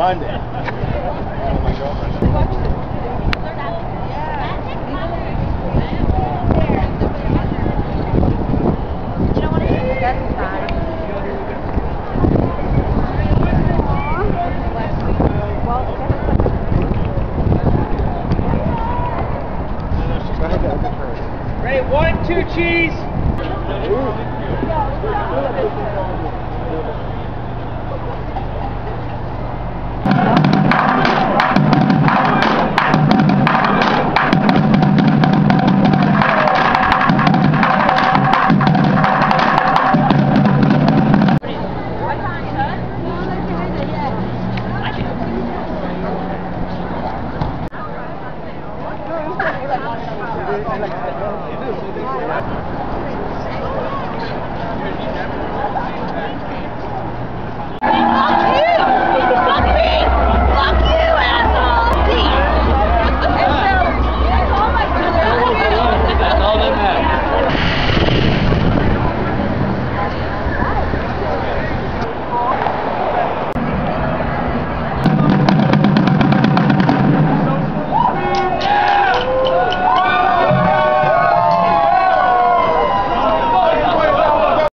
Monday. Oh my God. Ready, 1, 2, cheese! Ooh. Like